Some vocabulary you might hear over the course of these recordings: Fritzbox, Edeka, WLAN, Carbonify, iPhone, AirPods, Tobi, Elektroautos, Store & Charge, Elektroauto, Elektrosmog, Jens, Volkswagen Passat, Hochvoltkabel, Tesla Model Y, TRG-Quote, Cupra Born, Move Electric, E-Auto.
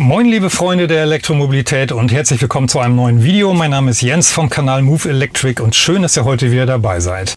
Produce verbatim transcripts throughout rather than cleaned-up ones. Moin liebe Freunde der Elektromobilität und herzlich willkommen zu einem neuen Video. Mein Name ist Jens vom Kanal Move Electric und schön, dass ihr heute wieder dabei seid.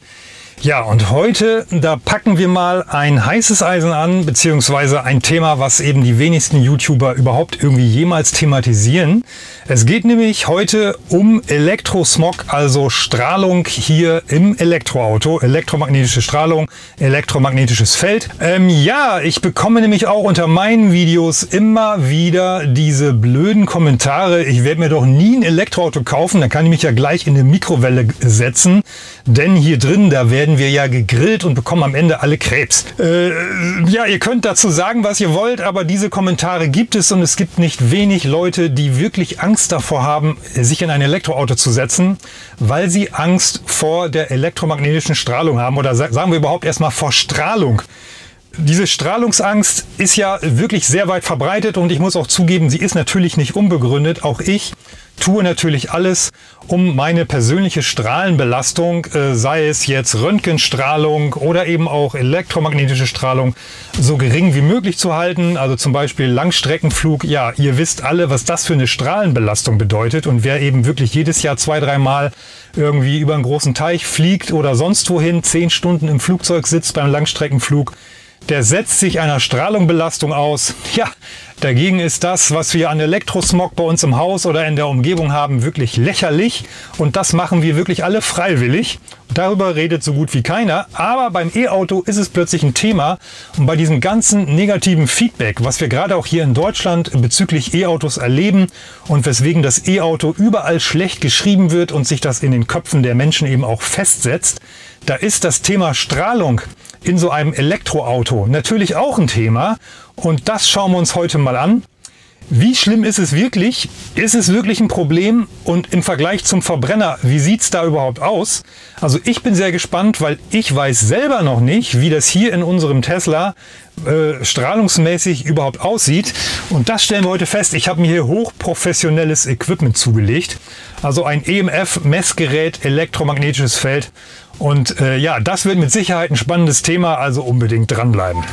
Ja, und heute, da packen wir mal ein heißes Eisen an, beziehungsweise ein Thema, was eben die wenigsten YouTuber überhaupt irgendwie jemals thematisieren. Es geht nämlich heute um Elektrosmog, also Strahlung hier im Elektroauto, elektromagnetische Strahlung, elektromagnetisches Feld. Ähm, ja, ich bekomme nämlich auch unter meinen Videos immer wieder diese blöden Kommentare, ich werde mir doch nie ein Elektroauto kaufen, dann kann ich mich ja gleich in eine Mikrowelle setzen, denn hier drin, da werden wir ja gegrillt und bekommen am Ende alle Krebs. Äh, ja, ihr könnt dazu sagen, was ihr wollt, aber diese Kommentare gibt es und es gibt nicht wenig Leute, die wirklich Angst davor haben, sich in ein Elektroauto zu setzen, weil sie Angst vor der elektromagnetischen Strahlung haben oder sagen wir überhaupt erstmal vor Strahlung. Diese Strahlungsangst ist ja wirklich sehr weit verbreitet und ich muss auch zugeben, sie ist natürlich nicht unbegründet. Auch ich tue natürlich alles, um meine persönliche Strahlenbelastung, äh, sei es jetzt Röntgenstrahlung oder eben auch elektromagnetische Strahlung, so gering wie möglich zu halten. Also zum Beispiel Langstreckenflug. Ja, ihr wisst alle, was das für eine Strahlenbelastung bedeutet. Und wer eben wirklich jedes Jahr zwei, dreimal irgendwie über einen großen Teich fliegt oder sonst wohin, zehn Stunden im Flugzeug sitzt beim Langstreckenflug, der setzt sich einer Strahlungsbelastung aus. Ja, dagegen ist das, was wir an Elektrosmog bei uns im Haus oder in der Umgebung haben, wirklich lächerlich. Und das machen wir wirklich alle freiwillig. Darüber redet so gut wie keiner. Aber beim E-Auto ist es plötzlich ein Thema. Und bei diesem ganzen negativen Feedback, was wir gerade auch hier in Deutschland bezüglich E-Autos erleben und weswegen das E-Auto überall schlecht geschrieben wird und sich das in den Köpfen der Menschen eben auch festsetzt, da ist das Thema Strahlung in so einem Elektroauto natürlich auch ein Thema und das schauen wir uns heute mal an. Wie schlimm ist es wirklich? Ist es wirklich ein Problem? Und im Vergleich zum Verbrenner, wie sieht es da überhaupt aus? Also ich bin sehr gespannt, weil ich weiß selber noch nicht, wie das hier in unserem Tesla äh, strahlungsmäßig überhaupt aussieht. Und das stellen wir heute fest. Ich habe mir hier hochprofessionelles Equipment zugelegt. Also ein E M F-Messgerät, elektromagnetisches Feld. Und äh, ja, das wird mit Sicherheit ein spannendes Thema, also unbedingt dranbleiben.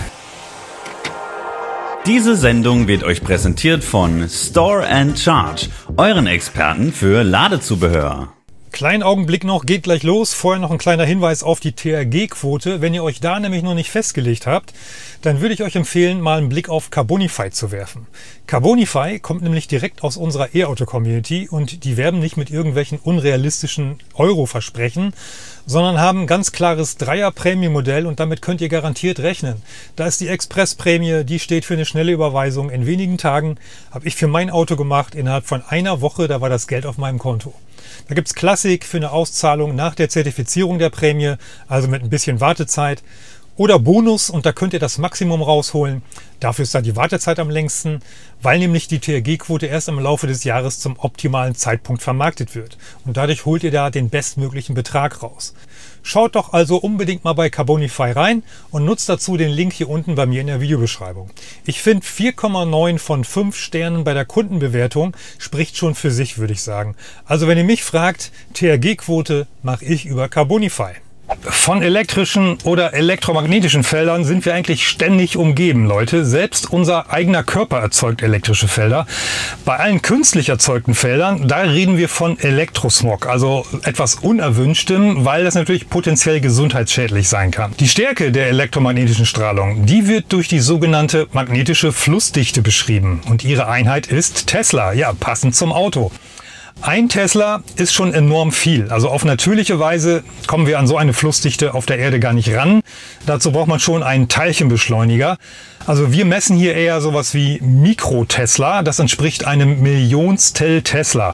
Diese Sendung wird euch präsentiert von Store and Charge, euren Experten für Ladezubehör. Kleinen Augenblick noch, geht gleich los. Vorher noch ein kleiner Hinweis auf die T R G-Quote. Wenn ihr euch da nämlich noch nicht festgelegt habt, dann würde ich euch empfehlen, mal einen Blick auf Carbonify zu werfen. Carbonify kommt nämlich direkt aus unserer E-Auto-Community und die werben nicht mit irgendwelchen unrealistischen Euro-Versprechen, sondern haben ein ganz klares Dreier-Prämie-Modell und damit könnt ihr garantiert rechnen. Da ist die Express-Prämie, die steht für eine schnelle Überweisung. In wenigen Tagen habe ich für mein Auto gemacht, innerhalb von einer Woche, da war das Geld auf meinem Konto. Da gibt es Klassik für eine Auszahlung nach der Zertifizierung der Prämie, also mit ein bisschen Wartezeit. Oder Bonus und da könnt ihr das Maximum rausholen. Dafür ist dann die Wartezeit am längsten, weil nämlich die T R G-Quote erst im Laufe des Jahres zum optimalen Zeitpunkt vermarktet wird. Und dadurch holt ihr da den bestmöglichen Betrag raus. Schaut doch also unbedingt mal bei Carbonify rein und nutzt dazu den Link hier unten bei mir in der Videobeschreibung. Ich finde vier Komma neun von fünf Sternen bei der Kundenbewertung spricht schon für sich, würde ich sagen. Also wenn ihr mich fragt, T R G-Quote mache ich über Carbonify. Von elektrischen oder elektromagnetischen Feldern sind wir eigentlich ständig umgeben, Leute. Selbst unser eigener Körper erzeugt elektrische Felder. Bei allen künstlich erzeugten Feldern, da reden wir von Elektrosmog, also etwas Unerwünschtem, weil das natürlich potenziell gesundheitsschädlich sein kann. Die Stärke der elektromagnetischen Strahlung, die wird durch die sogenannte magnetische Flussdichte beschrieben. Und ihre Einheit ist Tesla, ja, passend zum Auto. Ein Tesla ist schon enorm viel. Also auf natürliche Weise kommen wir an so eine Flussdichte auf der Erde gar nicht ran. Dazu braucht man schon einen Teilchenbeschleuniger. Also wir messen hier eher sowas wie Mikrotesla. Das entspricht einem Millionstel Tesla.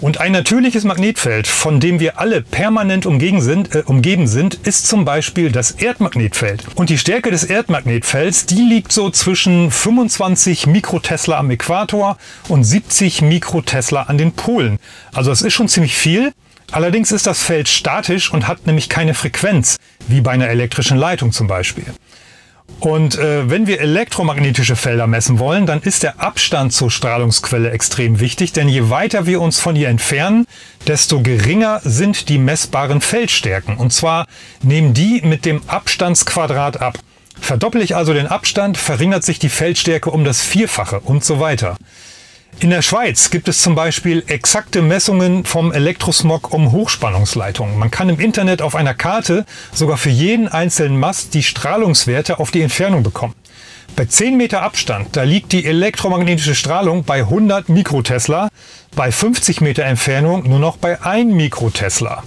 Und ein natürliches Magnetfeld, von dem wir alle permanent umgegen sind, äh, umgeben sind, ist zum Beispiel das Erdmagnetfeld. Und die Stärke des Erdmagnetfelds, die liegt so zwischen fünfundzwanzig Mikrotesla am Äquator und siebzig Mikrotesla an den Polen. Also das ist schon ziemlich viel. Allerdings ist das Feld statisch und hat nämlich keine Frequenz, wie bei einer elektrischen Leitung zum Beispiel. Und äh, wenn wir elektromagnetische Felder messen wollen, dann ist der Abstand zur Strahlungsquelle extrem wichtig, denn je weiter wir uns von ihr entfernen, desto geringer sind die messbaren Feldstärken. Und zwar nehmen die mit dem Abstandsquadrat ab. Verdopple ich also den Abstand, verringert sich die Feldstärke um das Vierfache und so weiter. In der Schweiz gibt es zum Beispiel exakte Messungen vom Elektrosmog um Hochspannungsleitungen. Man kann im Internet auf einer Karte sogar für jeden einzelnen Mast die Strahlungswerte auf die Entfernung bekommen. Bei zehn Meter Abstand, da liegt die elektromagnetische Strahlung bei hundert Mikrotesla, bei fünfzig Meter Entfernung nur noch bei einem Mikrotesla.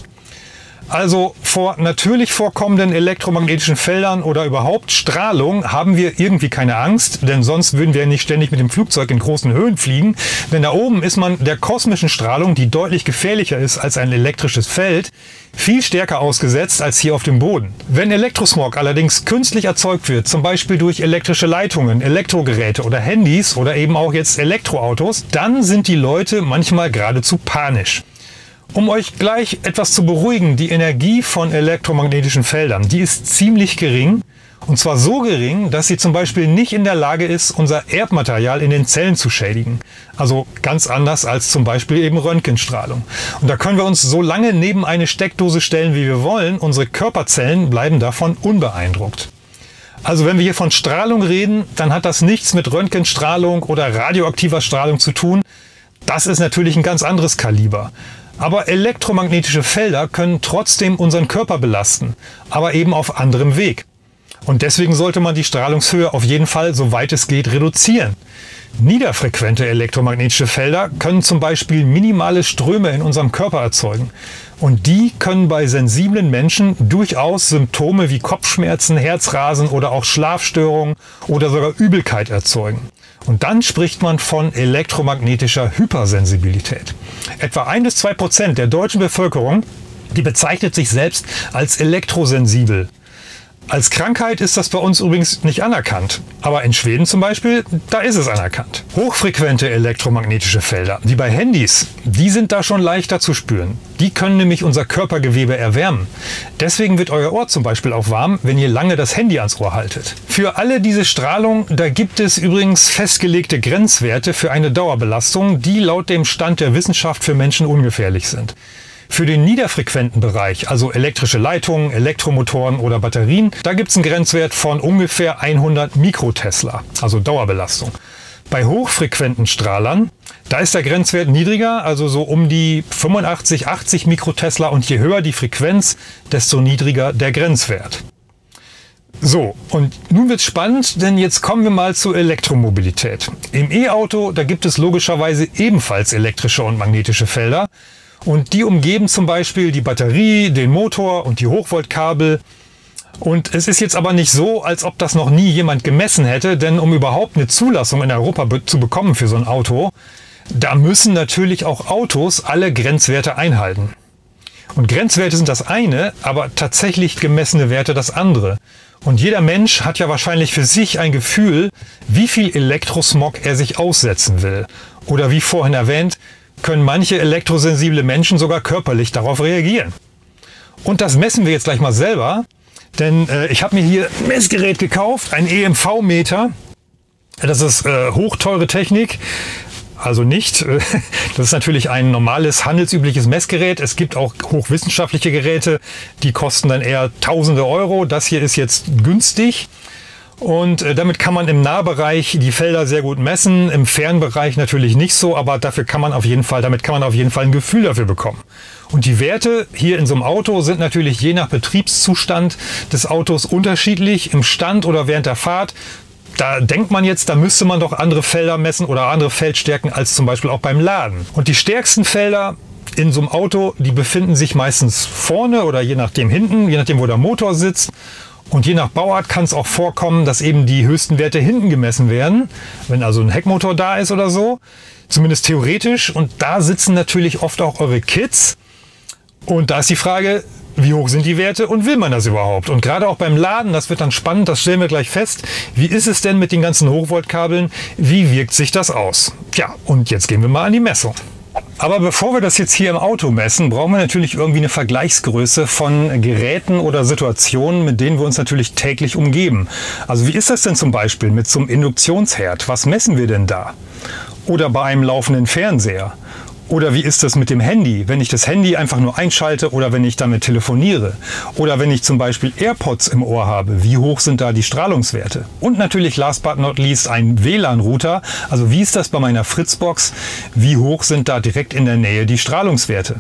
Also vor natürlich vorkommenden elektromagnetischen Feldern oder überhaupt Strahlung haben wir irgendwie keine Angst, denn sonst würden wir nicht ständig mit dem Flugzeug in großen Höhen fliegen. Denn da oben ist man der kosmischen Strahlung, die deutlich gefährlicher ist als ein elektrisches Feld, viel stärker ausgesetzt als hier auf dem Boden. Wenn Elektrosmog allerdings künstlich erzeugt wird, zum Beispiel durch elektrische Leitungen, Elektrogeräte oder Handys oder eben auch jetzt Elektroautos, dann sind die Leute manchmal geradezu panisch. Um euch gleich etwas zu beruhigen, die Energie von elektromagnetischen Feldern, die ist ziemlich gering. Und zwar so gering, dass sie zum Beispiel nicht in der Lage ist, unser Erbmaterial in den Zellen zu schädigen. Also ganz anders als zum Beispiel eben Röntgenstrahlung. Und da können wir uns so lange neben eine Steckdose stellen, wie wir wollen. Unsere Körperzellen bleiben davon unbeeindruckt. Also wenn wir hier von Strahlung reden, dann hat das nichts mit Röntgenstrahlung oder radioaktiver Strahlung zu tun. Das ist natürlich ein ganz anderes Kaliber. Aber elektromagnetische Felder können trotzdem unseren Körper belasten, aber eben auf anderem Weg. Und deswegen sollte man die Strahlungshöhe auf jeden Fall, soweit es geht, reduzieren. Niederfrequente elektromagnetische Felder können zum Beispiel minimale Ströme in unserem Körper erzeugen. Und die können bei sensiblen Menschen durchaus Symptome wie Kopfschmerzen, Herzrasen oder auch Schlafstörungen oder sogar Übelkeit erzeugen. Und dann spricht man von elektromagnetischer Hypersensibilität. Etwa ein bis zwei Prozent der deutschen Bevölkerung, die bezeichnet sich selbst als elektrosensibel. Als Krankheit ist das bei uns übrigens nicht anerkannt. Aber in Schweden zum Beispiel, da ist es anerkannt. Hochfrequente elektromagnetische Felder, die bei Handys, die sind da schon leichter zu spüren. Die können nämlich unser Körpergewebe erwärmen. Deswegen wird euer Ohr zum Beispiel auch warm, wenn ihr lange das Handy ans Ohr haltet. Für alle diese Strahlung, da gibt es übrigens festgelegte Grenzwerte für eine Dauerbelastung, die laut dem Stand der Wissenschaft für Menschen ungefährlich sind. Für den niederfrequenten Bereich, also elektrische Leitungen, Elektromotoren oder Batterien, da gibt es einen Grenzwert von ungefähr hundert Mikrotesla, also Dauerbelastung. Bei hochfrequenten Strahlern, da ist der Grenzwert niedriger, also so um die fünfundachtzig, achtzig Mikrotesla, und je höher die Frequenz, desto niedriger der Grenzwert. So, und nun wird's spannend, denn jetzt kommen wir mal zur Elektromobilität. Im E-Auto, da gibt es logischerweise ebenfalls elektrische und magnetische Felder. Und die umgeben zum Beispiel die Batterie, den Motor und die Hochvoltkabel. Und es ist jetzt aber nicht so, als ob das noch nie jemand gemessen hätte, denn um überhaupt eine Zulassung in Europa be- zu bekommen für so ein Auto, da müssen natürlich auch Autos alle Grenzwerte einhalten. Und Grenzwerte sind das eine, aber tatsächlich gemessene Werte das andere. Und jeder Mensch hat ja wahrscheinlich für sich ein Gefühl, wie viel Elektrosmog er sich aussetzen will. Oder wie vorhin erwähnt, können manche elektrosensible Menschen sogar körperlich darauf reagieren. Und das messen wir jetzt gleich mal selber, denn äh, ich habe mir hier ein Messgerät gekauft, ein E M V-Meter. Das ist äh, hochteure Technik, also nicht. Das ist natürlich ein normales, handelsübliches Messgerät. Es gibt auch hochwissenschaftliche Geräte, die kosten dann eher tausende Euro. Das hier ist jetzt günstig. Und damit kann man im Nahbereich die Felder sehr gut messen, im Fernbereich natürlich nicht so, aber dafür kann man auf jeden Fall, damit kann man auf jeden Fall ein Gefühl dafür bekommen. Und die Werte hier in so einem Auto sind natürlich je nach Betriebszustand des Autos unterschiedlich, im Stand oder während der Fahrt. Da denkt man jetzt, da müsste man doch andere Felder messen oder andere Feldstärken als zum Beispiel auch beim Laden. Und die stärksten Felder in so einem Auto, die befinden sich meistens vorne oder je nachdem hinten, je nachdem wo der Motor sitzt. Und je nach Bauart kann es auch vorkommen, dass eben die höchsten Werte hinten gemessen werden, wenn also ein Heckmotor da ist oder so, zumindest theoretisch. Und da sitzen natürlich oft auch eure Kids. Und da ist die Frage, wie hoch sind die Werte und will man das überhaupt? Und gerade auch beim Laden, das wird dann spannend, das stellen wir gleich fest. Wie ist es denn mit den ganzen Hochvoltkabeln? Wie wirkt sich das aus? Tja, und jetzt gehen wir mal an die Messung. Aber bevor wir das jetzt hier im Auto messen, brauchen wir natürlich irgendwie eine Vergleichsgröße von Geräten oder Situationen, mit denen wir uns natürlich täglich umgeben. Also wie ist das denn zum Beispiel mit so einem Induktionsherd? Was messen wir denn da? Oder bei einem laufenden Fernseher? Oder wie ist das mit dem Handy, wenn ich das Handy einfach nur einschalte oder wenn ich damit telefoniere? Oder wenn ich zum Beispiel AirPods im Ohr habe, wie hoch sind da die Strahlungswerte? Und natürlich last but not least ein W L A N-Router, also wie ist das bei meiner Fritzbox, wie hoch sind da direkt in der Nähe die Strahlungswerte?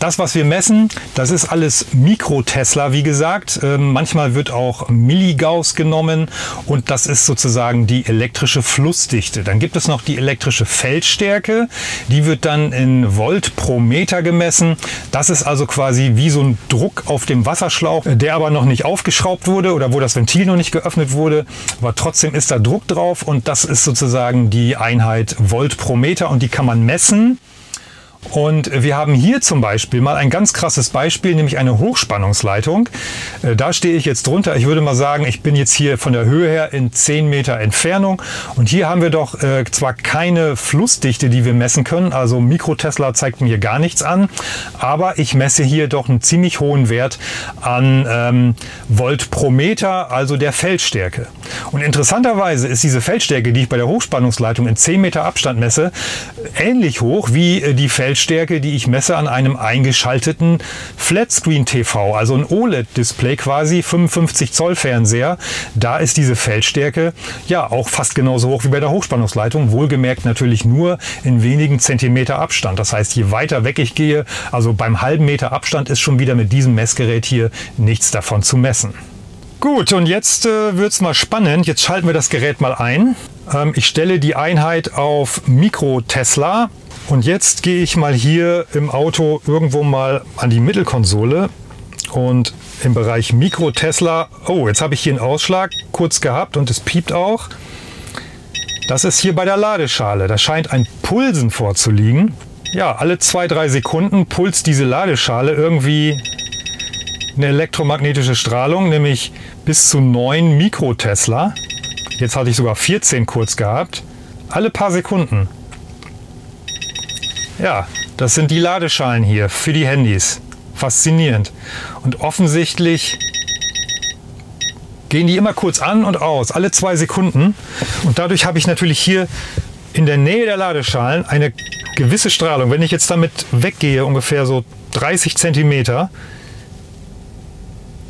Das, was wir messen, das ist alles Mikrotesla, wie gesagt. Ähm, manchmal wird auch Milligauss genommen und das ist sozusagen die elektrische Flussdichte. Dann gibt es noch die elektrische Feldstärke, die wird dann in Volt pro Meter gemessen. Das ist also quasi wie so ein Druck auf dem Wasserschlauch, der aber noch nicht aufgeschraubt wurde oder wo das Ventil noch nicht geöffnet wurde, aber trotzdem ist da Druck drauf und das ist sozusagen die Einheit Volt pro Meter und die kann man messen. Und wir haben hier zum Beispiel mal ein ganz krasses Beispiel, nämlich eine Hochspannungsleitung. Da stehe ich jetzt drunter. Ich würde mal sagen, ich bin jetzt hier von der Höhe her in zehn Meter Entfernung. Und hier haben wir doch äh, zwar keine Flussdichte, die wir messen können, also Mikrotesla zeigt mir gar nichts an, aber ich messe hier doch einen ziemlich hohen Wert an ähm, Volt pro Meter, also der Feldstärke. Und interessanterweise ist diese Feldstärke, die ich bei der Hochspannungsleitung in zehn Meter Abstand messe, ähnlich hoch wie die Feldstärke. Feldstärke, die ich messe an einem eingeschalteten Flatscreen-T V, also ein O L E D-Display quasi, fünfundfünfzig Zoll Fernseher. Da ist diese Feldstärke ja auch fast genauso hoch wie bei der Hochspannungsleitung, wohlgemerkt natürlich nur in wenigen Zentimeter Abstand. Das heißt, je weiter weg ich gehe, also beim halben Meter Abstand, ist schon wieder mit diesem Messgerät hier nichts davon zu messen. Gut, und jetzt äh, wird es mal spannend. Jetzt schalten wir das Gerät mal ein. Ähm, ich stelle die Einheit auf Mikrotesla. Und jetzt gehe ich mal hier im Auto irgendwo mal an die Mittelkonsole und im Bereich Mikrotesla. Oh, jetzt habe ich hier einen Ausschlag kurz gehabt und es piept auch. Das ist hier bei der Ladeschale. Da scheint ein Pulsen vorzuliegen. Ja, alle zwei, drei Sekunden pulst diese Ladeschale irgendwie eine elektromagnetische Strahlung, nämlich bis zu neun Mikrotesla. Jetzt hatte ich sogar vierzehn kurz gehabt. Alle paar Sekunden. Ja, das sind die Ladeschalen hier für die Handys. Faszinierend. Und offensichtlich gehen die immer kurz an und aus, alle zwei Sekunden. Und dadurch habe ich natürlich hier in der Nähe der Ladeschalen eine gewisse Strahlung. Wenn ich jetzt damit weggehe, ungefähr so dreißig Zentimeter,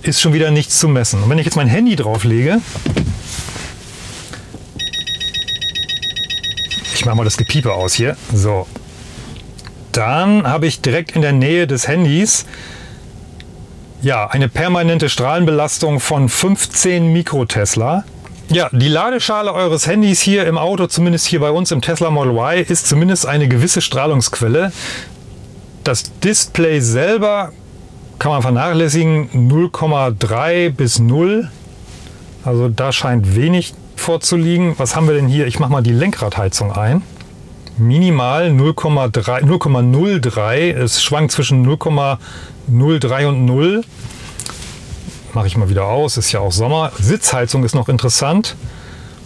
ist schon wieder nichts zu messen. Und wenn ich jetzt mein Handy drauflege, ich mache mal das Gepiepe aus hier, so. Dann habe ich direkt in der Nähe des Handys ja, eine permanente Strahlenbelastung von fünfzehn Mikrotesla. Ja, die Ladeschale eures Handys hier im Auto, zumindest hier bei uns im Tesla Model Y, ist zumindest eine gewisse Strahlungsquelle. Das Display selber kann man vernachlässigen, null Komma drei bis null. Also da scheint wenig vorzuliegen. Was haben wir denn hier? Ich mache mal die Lenkradheizung ein. Minimal null Komma null drei, es schwankt zwischen null Komma null drei und null. Mache ich mal wieder aus, ist ja auch Sommer. Sitzheizung ist noch interessant.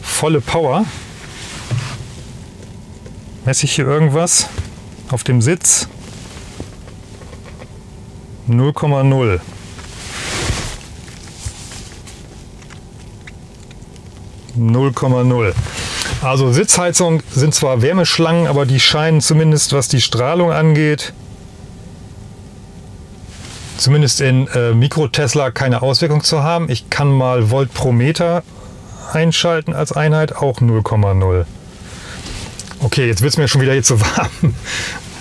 Volle Power. Messe ich hier irgendwas auf dem Sitz? null Komma null. null Komma null. Also Sitzheizung sind zwar Wärmeschlangen, aber die scheinen zumindest, was die Strahlung angeht, zumindest in äh, Mikrotesla keine Auswirkung zu haben. Ich kann mal Volt pro Meter einschalten als Einheit, auch null Komma null. Okay, jetzt wird es mir schon wieder hier zu warm.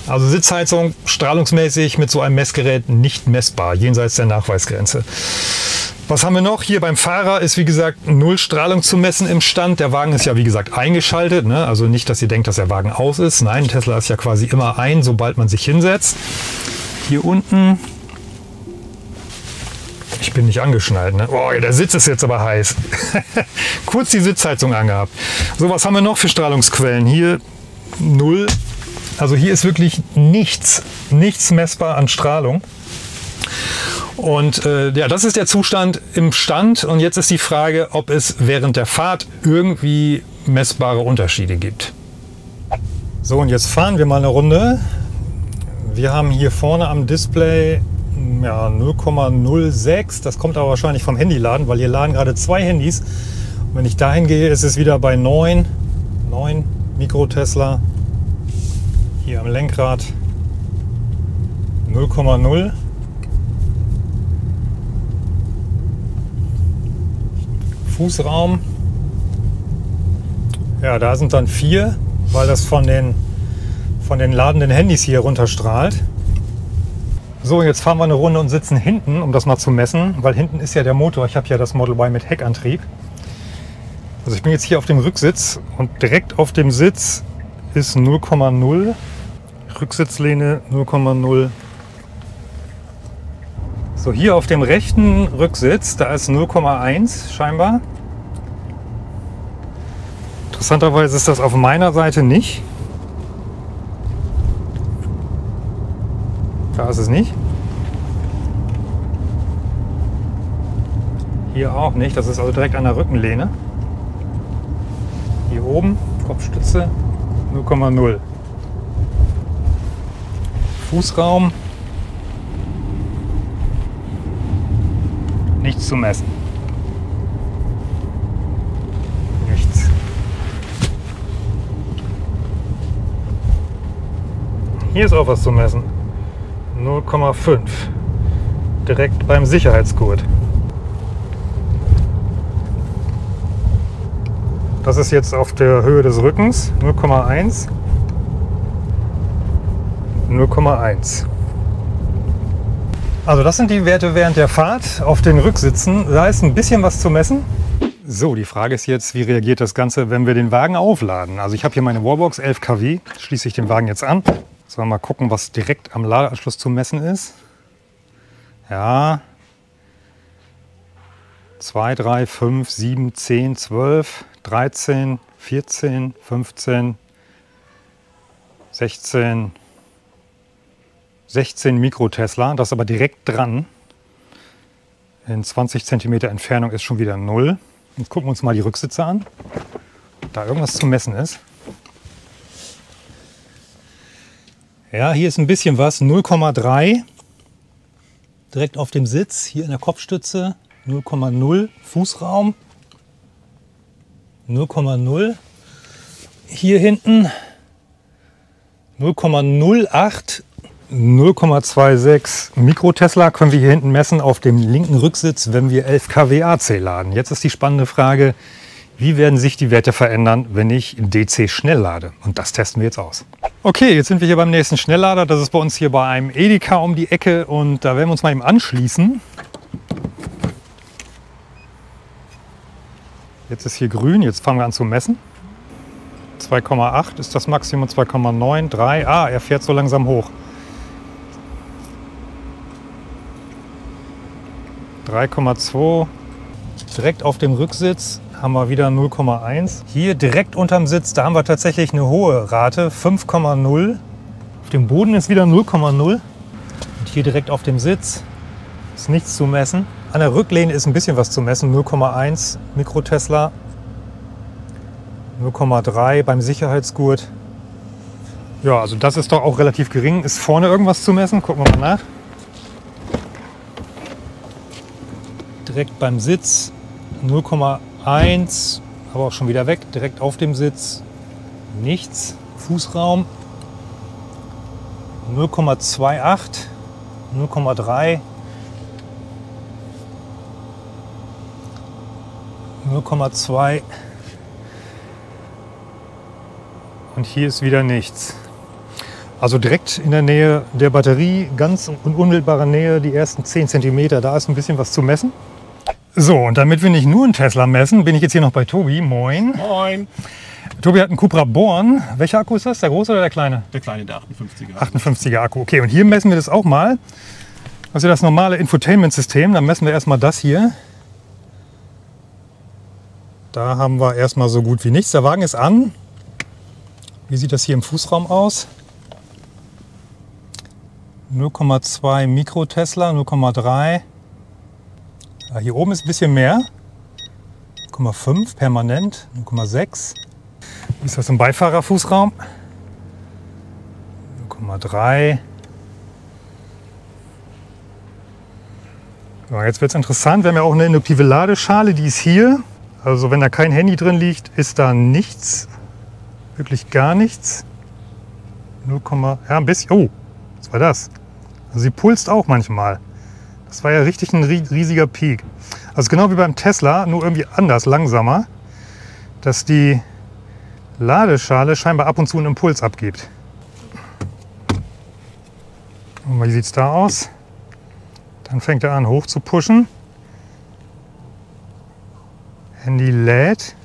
Also Sitzheizung strahlungsmäßig mit so einem Messgerät nicht messbar, jenseits der Nachweisgrenze. Was haben wir noch? Hier beim Fahrer ist, wie gesagt, null Strahlung zu messen im Stand. Der Wagen ist ja, wie gesagt, eingeschaltet. Ne? Also nicht, dass ihr denkt, dass der Wagen aus ist. Nein, Tesla ist ja quasi immer ein, sobald man sich hinsetzt. Hier unten. Ich bin nicht angeschnallt. Ne? Oh, der Sitz ist jetzt aber heiß. Kurz die Sitzheizung angehabt. So, was haben wir noch für Strahlungsquellen? Hier null. Also hier ist wirklich nichts, nichts messbar an Strahlung. Und äh, ja, das ist der Zustand im Stand. Und jetzt ist die Frage, ob es während der Fahrt irgendwie messbare Unterschiede gibt. So, und jetzt fahren wir mal eine Runde. Wir haben hier vorne am Display ja, null Komma null sechs. Das kommt aber wahrscheinlich vom Handyladen, weil hier laden gerade zwei Handys. Und wenn ich dahin gehe, ist es wieder bei neun Mikrotesla. Hier am Lenkrad null Komma null. Fußraum. Ja, da sind dann vier, weil das von den, von den ladenden Handys hier runterstrahlt. So, jetzt fahren wir eine Runde und sitzen hinten, um das mal zu messen, weil hinten ist ja der Motor. Ich habe ja das Model Y mit Heckantrieb. Also ich bin jetzt hier auf dem Rücksitz und direkt auf dem Sitz ist null Komma null. Rücksitzlehne null Komma null. So, hier auf dem rechten Rücksitz, da ist null Komma eins scheinbar. Interessanterweise ist das auf meiner Seite nicht. Da ist es nicht. Hier auch nicht, das ist also direkt an der Rückenlehne. Hier oben, Kopfstütze, null Komma null. Fußraum. Nichts zu messen. Nichts. Hier ist auch was zu messen. null Komma fünf. Direkt beim Sicherheitsgurt. Das ist jetzt auf der Höhe des Rückens. null Komma eins. null Komma eins. Also das sind die Werte während der Fahrt auf den Rücksitzen. Da ist ein bisschen was zu messen. So, die Frage ist jetzt, wie reagiert das Ganze, wenn wir den Wagen aufladen? Also ich habe hier meine Wallbox elf Kilowatt, schließe ich den Wagen jetzt an. Sollen wir mal gucken, was direkt am Ladeanschluss zu messen ist. Ja, zwei, drei, fünf, sieben, zehn, zwölf, dreizehn, vierzehn, fünfzehn, sechzehn. sechzehn Mikrotesla, das ist aber direkt dran. In zwanzig Zentimeter Entfernung ist schon wieder null. Jetzt gucken wir uns mal die Rücksitze an, ob da irgendwas zu messen ist. Ja, hier ist ein bisschen was, null Komma drei. Direkt auf dem Sitz, hier in der Kopfstütze, null Komma null. Fußraum, null Komma null. Hier hinten, null Komma null acht. null Komma sechsundzwanzig Mikrotesla können wir hier hinten messen auf dem linken Rücksitz, wenn wir elf Kilowatt A C laden. Jetzt ist die spannende Frage, wie werden sich die Werte verändern, wenn ich D C schnell lade? Und das testen wir jetzt aus. Okay, jetzt sind wir hier beim nächsten Schnelllader. Das ist bei uns hier bei einem Edeka um die Ecke und da werden wir uns mal eben anschließen. Jetzt ist hier grün, jetzt fangen wir an zu messen. zwei Komma acht ist das Maximum, zwei Komma neun, drei. Ah, er fährt so langsam hoch. drei Komma zwei. Direkt auf dem Rücksitz haben wir wieder null Komma eins. Hier direkt unterm Sitz, da haben wir tatsächlich eine hohe Rate, fünf Komma null. Auf dem Boden ist wieder null Komma null. Und hier direkt auf dem Sitz ist nichts zu messen. An der Rücklehne ist ein bisschen was zu messen, null Komma eins Mikrotesla, null Komma drei beim Sicherheitsgurt. Ja, also das ist doch auch relativ gering. Ist vorne irgendwas zu messen? Gucken wir mal nach. Direkt beim Sitz null Komma eins, aber auch schon wieder weg. Direkt auf dem Sitz nichts. Fußraum null Komma achtundzwanzig, null Komma drei, null Komma zwei und hier ist wieder nichts. Also direkt in der Nähe der Batterie, ganz in unmittelbarer Nähe, die ersten zehn Zentimeter, da ist ein bisschen was zu messen. So, und damit wir nicht nur einen Tesla messen, bin ich jetzt hier noch bei Tobi. Moin. Moin. Tobi hat einen Cupra Born. Welcher Akku ist das? Der große oder der kleine? Der kleine, der achtundfünfziger. achtundfünfziger Akku. Okay, und hier messen wir das auch mal. Also das normale Infotainment-System. Dann messen wir erstmal das hier. Da haben wir erstmal so gut wie nichts. Der Wagen ist an. Wie sieht das hier im Fußraum aus? null Komma zwei Mikrotesla, null Komma drei. Hier oben ist ein bisschen mehr, null Komma fünf permanent, null Komma sechs. Wie ist das im Beifahrerfußraum? null Komma drei. Ja, jetzt wird es interessant, wir haben ja auch eine induktive Ladeschale, die ist hier. Also wenn da kein Handy drin liegt, ist da nichts, wirklich gar nichts. null, ja, ein bisschen, oh, was war das? Also sie pulst auch manchmal. Das war ja richtig ein riesiger Peak. Also genau wie beim Tesla, nur irgendwie anders, langsamer, dass die Ladeschale scheinbar ab und zu einen Impuls abgibt. Und wie sieht es da aus? Dann fängt er an, hoch zu pushen. Handy lädt.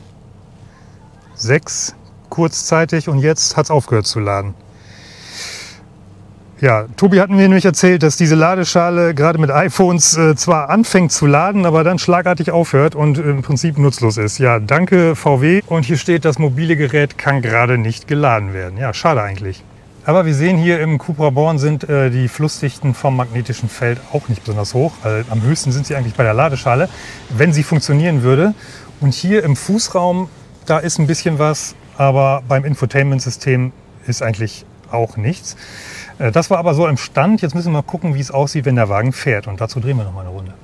sechs kurzzeitig und jetzt hat es aufgehört zu laden. Ja, Tobi hat mir nämlich erzählt, dass diese Ladeschale gerade mit iPhones äh, zwar anfängt zu laden, aber dann schlagartig aufhört und im Prinzip nutzlos ist. Ja, danke V W. Und hier steht, das mobile Gerät kann gerade nicht geladen werden. Ja, schade eigentlich. Aber wir sehen hier im Cupra Born sind äh, die Flussdichten vom magnetischen Feld auch nicht besonders hoch. Also am höchsten sind sie eigentlich bei der Ladeschale, wenn sie funktionieren würde. Und hier im Fußraum, da ist ein bisschen was, aber beim Infotainment-System ist eigentlich auch nichts. Das war aber so im Stand. Jetzt müssen wir mal gucken, wie es aussieht, wenn der Wagen fährt. Und dazu drehen wir noch mal eine Runde.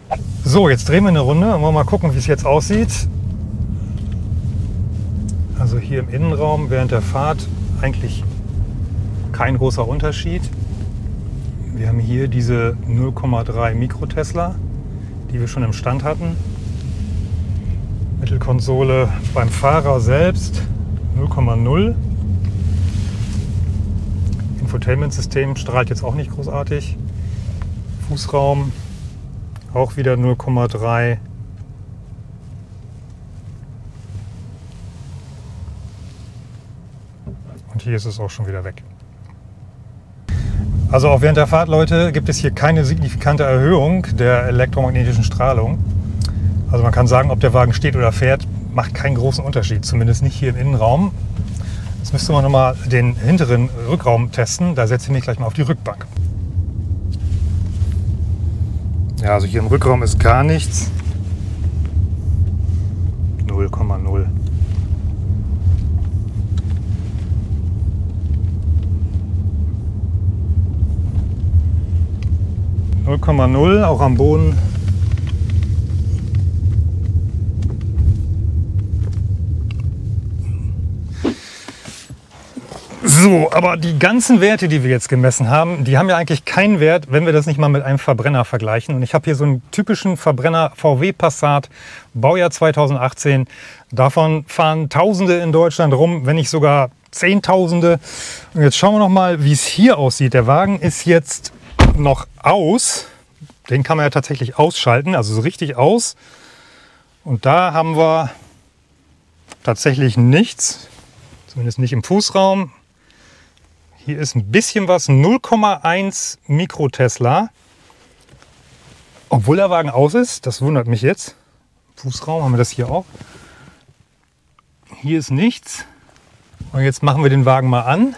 So, jetzt drehen wir eine Runde und wollen wir mal gucken, wie es jetzt aussieht. Also hier im Innenraum während der Fahrt eigentlich kein großer Unterschied. Wir haben hier diese null Komma drei Mikrotesla, die wir schon im Stand hatten. Mittelkonsole beim Fahrer selbst null Komma null. Infotainment-System strahlt jetzt auch nicht großartig. Fußraum auch wieder null Komma drei. Und hier ist es auch schon wieder weg. Also auch während der Fahrt, Leute, gibt es hier keine signifikante Erhöhung der elektromagnetischen Strahlung. Also man kann sagen, ob der Wagen steht oder fährt, macht keinen großen Unterschied. Zumindest nicht hier im Innenraum. Jetzt müsste man nochmal den hinteren Rückraum testen. Da setze ich mich gleich mal auf die Rückbank. Ja, also hier im Rückraum ist gar nichts. null Komma null. null Komma null, auch am Boden. So, aber die ganzen Werte, die wir jetzt gemessen haben, die haben ja eigentlich keinen Wert, wenn wir das nicht mal mit einem Verbrenner vergleichen. Und ich habe hier so einen typischen Verbrenner V W Passat, Baujahr zweitausendachtzehn. Davon fahren Tausende in Deutschland rum, wenn nicht sogar Zehntausende. Und jetzt schauen wir noch mal, wie es hier aussieht. Der Wagen ist jetzt noch aus. Den kann man ja tatsächlich ausschalten, also so richtig aus. Und da haben wir tatsächlich nichts, zumindest nicht im Fußraum. Hier ist ein bisschen was, null Komma eins Mikrotesla, obwohl der Wagen aus ist. Das wundert mich jetzt. Fußraum haben wir das hier auch. Hier ist nichts. Und jetzt machen wir den Wagen mal an.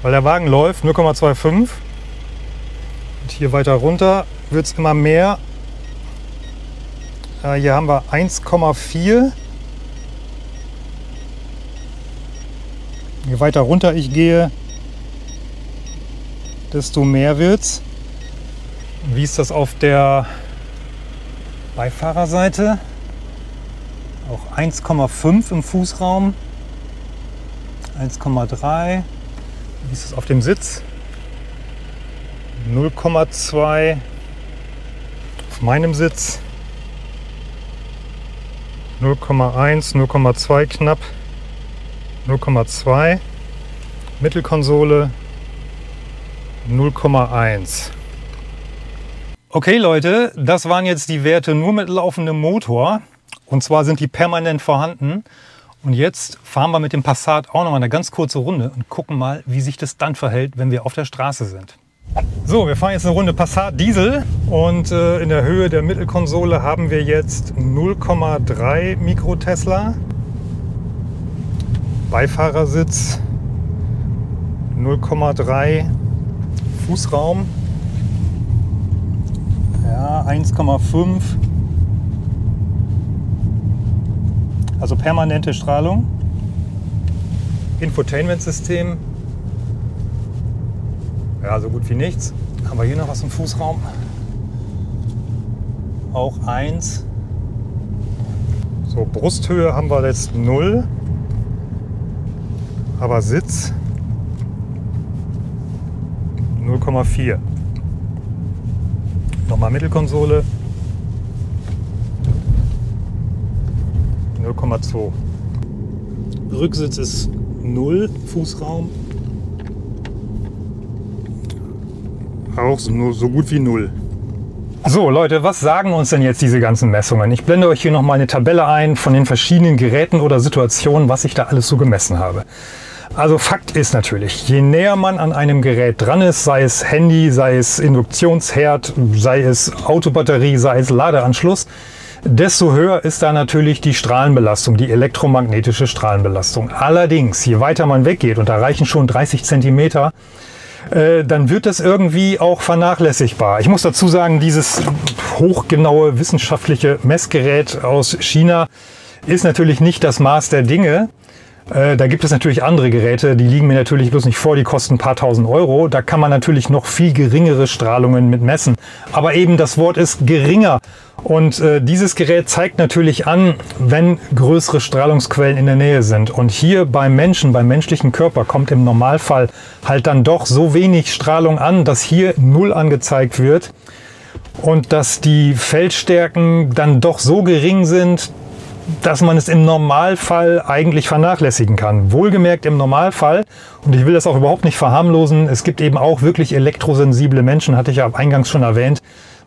Weil der Wagen läuft, null Komma fünfundzwanzig. Und hier weiter runter wird es immer mehr. Äh, hier haben wir eins Komma vier. Je weiter runter ich gehe, desto mehr wird's. Wie ist das auf der Beifahrerseite? Auch eins Komma fünf im Fußraum, eins Komma drei. Wie ist das auf dem Sitz? null Komma zwei auf meinem Sitz, null Komma eins, null Komma zwei knapp. null Komma zwei, Mittelkonsole null Komma eins. Okay Leute, das waren jetzt die Werte nur mit laufendem Motor. Und zwar sind die permanent vorhanden. Und jetzt fahren wir mit dem Passat auch noch eine ganz kurze Runde und gucken mal, wie sich das dann verhält, wenn wir auf der Straße sind. So, wir fahren jetzt eine Runde Passat Diesel und äh, in der Höhe der Mittelkonsole haben wir jetzt null Komma drei Mikrotesla. Beifahrersitz null Komma drei, Fußraum ja, eins Komma fünf, also permanente Strahlung, Infotainment-System, ja so gut wie nichts. Haben wir hier noch was im Fußraum? Auch eins. So, Brusthöhe haben wir jetzt null. aber Sitz null Komma vier. Nochmal Mittelkonsole null Komma zwei. Rücksitz ist null Fußraum. Auch so, so gut wie null. So Leute, was sagen uns denn jetzt diese ganzen Messungen? Ich blende euch hier nochmal eine Tabelle ein von den verschiedenen Geräten oder Situationen, was ich da alles so gemessen habe. Also Fakt ist natürlich, je näher man an einem Gerät dran ist, sei es Handy, sei es Induktionsherd, sei es Autobatterie, sei es Ladeanschluss, desto höher ist da natürlich die Strahlenbelastung, die elektromagnetische Strahlenbelastung. Allerdings, je weiter man weggeht, und da reichen schon dreißig Zentimeter, äh, dann wird das irgendwie auch vernachlässigbar. Ich muss dazu sagen, dieses hochgenaue wissenschaftliche Messgerät aus China ist natürlich nicht das Maß der Dinge. Äh, da gibt es natürlich andere Geräte, die liegen mir natürlich bloß nicht vor, die kosten ein paar tausend Euro. Da kann man natürlich noch viel geringere Strahlungen mit messen. Aber eben das Wort ist geringer. Und äh, dieses Gerät zeigt natürlich an, wenn größere Strahlungsquellen in der Nähe sind. Und hier beim Menschen, beim menschlichen Körper, kommt im Normalfall halt dann doch so wenig Strahlung an, dass hier null angezeigt wird und dass die Feldstärken dann doch so gering sind, dass man es im Normalfall eigentlich vernachlässigen kann. Wohlgemerkt im Normalfall, und ich will das auch überhaupt nicht verharmlosen, es gibt eben auch wirklich elektrosensible Menschen, hatte ich ja eingangs schon erwähnt,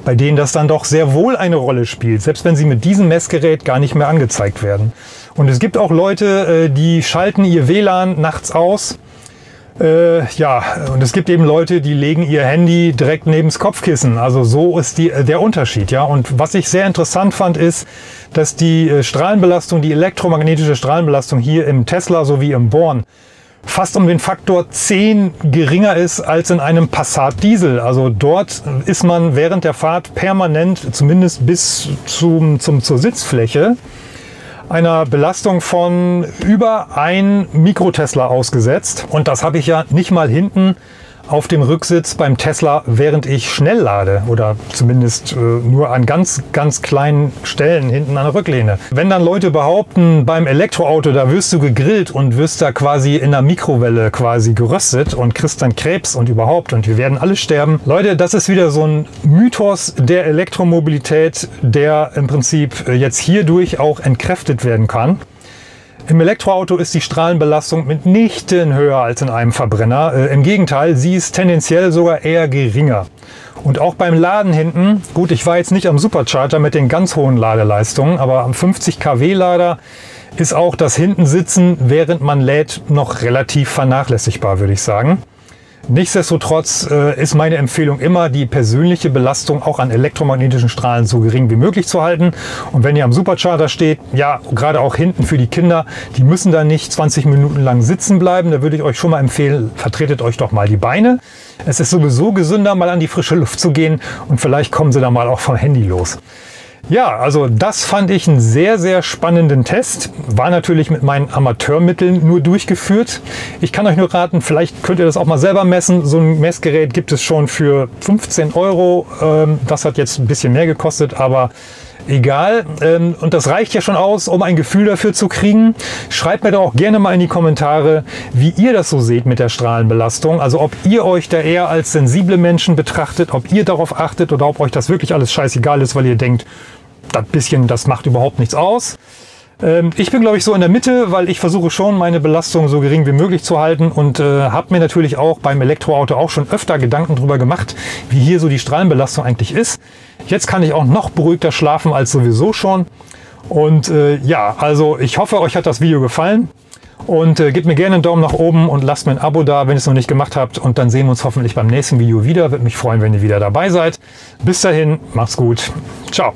bei denen das dann doch sehr wohl eine Rolle spielt, selbst wenn sie mit diesem Messgerät gar nicht mehr angezeigt werden. Und es gibt auch Leute, die schalten ihr W L A N nachts aus. Äh, ja, und es gibt eben Leute, die legen ihr Handy direkt neben das Kopfkissen. Also so ist die, der Unterschied. Ja? Und was ich sehr interessant fand, ist, dass die Strahlenbelastung, die elektromagnetische Strahlenbelastung hier im Tesla sowie im Born fast um den Faktor zehn geringer ist als in einem Passat Diesel. Also dort ist man während der Fahrt permanent, zumindest bis zum, zum, zur Sitzfläche, einer Belastung von über ein Mikrotesla ausgesetzt. Und das habe ich ja nicht mal hinten auf dem Rücksitz beim Tesla, während ich schnell lade oder zumindest äh, nur an ganz, ganz kleinen Stellen hinten an der Rücklehne. Wenn dann Leute behaupten, beim Elektroauto, da wirst du gegrillt und wirst da quasi in der Mikrowelle quasi geröstet und kriegst dann Krebs und überhaupt und wir werden alle sterben. Leute, das ist wieder so ein Mythos der Elektromobilität, der im Prinzip jetzt hierdurch auch entkräftet werden kann. Im Elektroauto ist die Strahlenbelastung mitnichten höher als in einem Verbrenner. Äh, Im Gegenteil, sie ist tendenziell sogar eher geringer. Und auch beim Laden hinten, gut, ich war jetzt nicht am Supercharger mit den ganz hohen Ladeleistungen, aber am fünfzig Kilowatt Lader ist auch das Hintensitzen, während man lädt, noch relativ vernachlässigbar, würde ich sagen. Nichtsdestotrotz äh, ist meine Empfehlung immer, die persönliche Belastung auch an elektromagnetischen Strahlen so gering wie möglich zu halten. Und wenn ihr am Supercharger steht, ja, gerade auch hinten für die Kinder, die müssen da nicht zwanzig Minuten lang sitzen bleiben. Da würde ich euch schon mal empfehlen, vertretet euch doch mal die Beine. Es ist sowieso gesünder, mal an die frische Luft zu gehen und vielleicht kommen sie dann mal auch vom Handy los. Ja, also das fand ich einen sehr, sehr spannenden Test. War natürlich mit meinen Amateurmitteln nur durchgeführt. Ich kann euch nur raten, vielleicht könnt ihr das auch mal selber messen. So ein Messgerät gibt es schon für fünfzehn Euro. Das hat jetzt ein bisschen mehr gekostet, aber egal. Und das reicht ja schon aus, um ein Gefühl dafür zu kriegen. Schreibt mir doch auch gerne mal in die Kommentare, wie ihr das so seht mit der Strahlenbelastung. Also ob ihr euch da eher als sensible Menschen betrachtet, ob ihr darauf achtet oder ob euch das wirklich alles scheißegal ist, weil ihr denkt, das bisschen, das macht überhaupt nichts aus. Ich bin, glaube ich, so in der Mitte, weil ich versuche schon, meine Belastung so gering wie möglich zu halten und äh, habe mir natürlich auch beim Elektroauto auch schon öfter Gedanken darüber gemacht, wie hier so die Strahlenbelastung eigentlich ist. Jetzt kann ich auch noch beruhigter schlafen als sowieso schon. Und äh, ja, also ich hoffe, euch hat das Video gefallen und äh, gebt mir gerne einen Daumen nach oben und lasst mir ein Abo da, wenn ihr es noch nicht gemacht habt. Und dann sehen wir uns hoffentlich beim nächsten Video wieder. Würde mich freuen, wenn ihr wieder dabei seid. Bis dahin, macht's gut. Ciao.